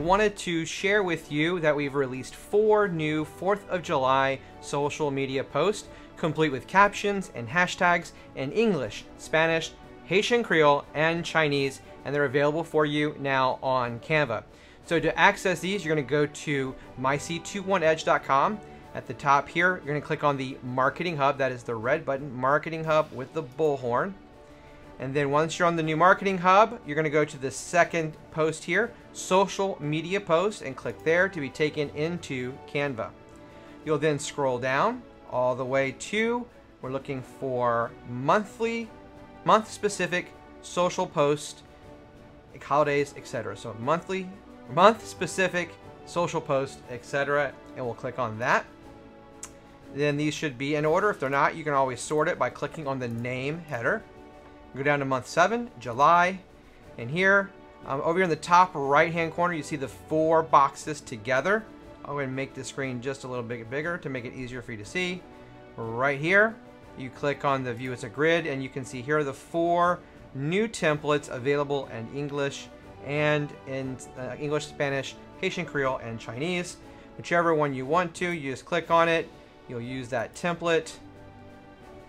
wanted to share with you that we've released 4 new 4th of July social media posts, complete with captions and hashtags in English, Spanish, Haitian Creole, and Chinese, and they're available for you now on Canva. So to access these, you're going to go to myc21edge.com. At the top here, you're going to click on the Marketing Hub. That is the red button, Marketing Hub with the bullhorn. And then once you're on the new Marketing Hub, you're going to go to the second post here, Social Media Post, and click there to be taken into Canva. You'll then scroll down all the way to, we're looking for month-specific social posts, holidays, etc. So month-specific social posts, etc. And we'll click on that. Then these should be in order. If they're not, you can always sort it by clicking on the name header. Go down to month 7, July, and here, over here in the top right-hand corner, you see the 4 boxes together. I'll go ahead and make the screen just a little bit bigger to make it easier for you to see. Right here, you click on the view as a grid, and you can see here are the 4 new templates available in English and in English, Spanish, Haitian Creole, and Chinese. Whichever one you want to, you just click on it. You'll use that template,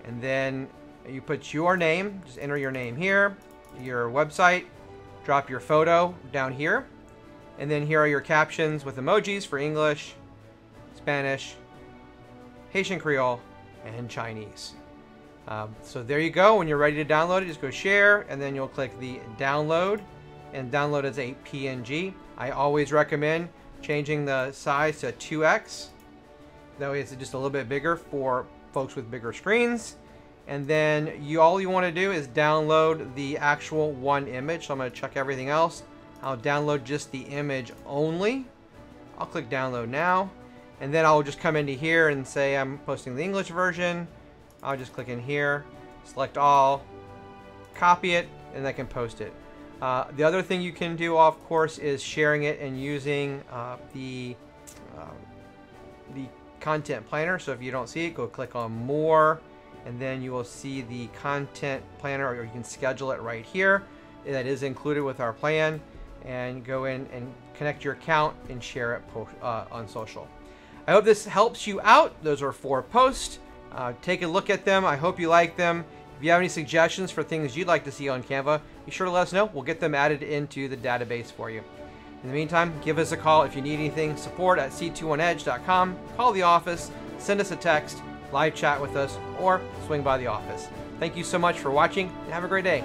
and then you put your name, just enter your name here, your website, drop your photo down here, and then here are your captions with emojis for English, Spanish, Haitian Creole, and Chinese. So there you go. When you're ready to download it, just go share, and then you'll click the download, and download as a PNG. I always recommend changing the size to 2x. That way it's just a little bit bigger for folks with bigger screens. And then all you want to do is download the actual one image. So I'm going to check everything else. I'll download just the image only. I'll click download now. And then I'll just come into here and say I'm posting the English version. I'll just click in here, select all, copy it, and I can post it. The other thing you can do, of course, is sharing it and using the content planner. So if you don't see it, go click on more, and then you will see the content planner, or you can schedule it right here. That is included with our plan, and go in and connect your account and share it on social. I hope this helps you out. Those are 4 posts. Take a look at them. I hope you like them. If you have any suggestions for things you'd like to see on Canva, be sure to let us know. We'll get them added into the database for you. In the meantime, give us a call if you need anything. Support at myc21edge.com. Call the office, send us a text, live chat with us, or swing by the office. Thank you so much for watching, and have a great day.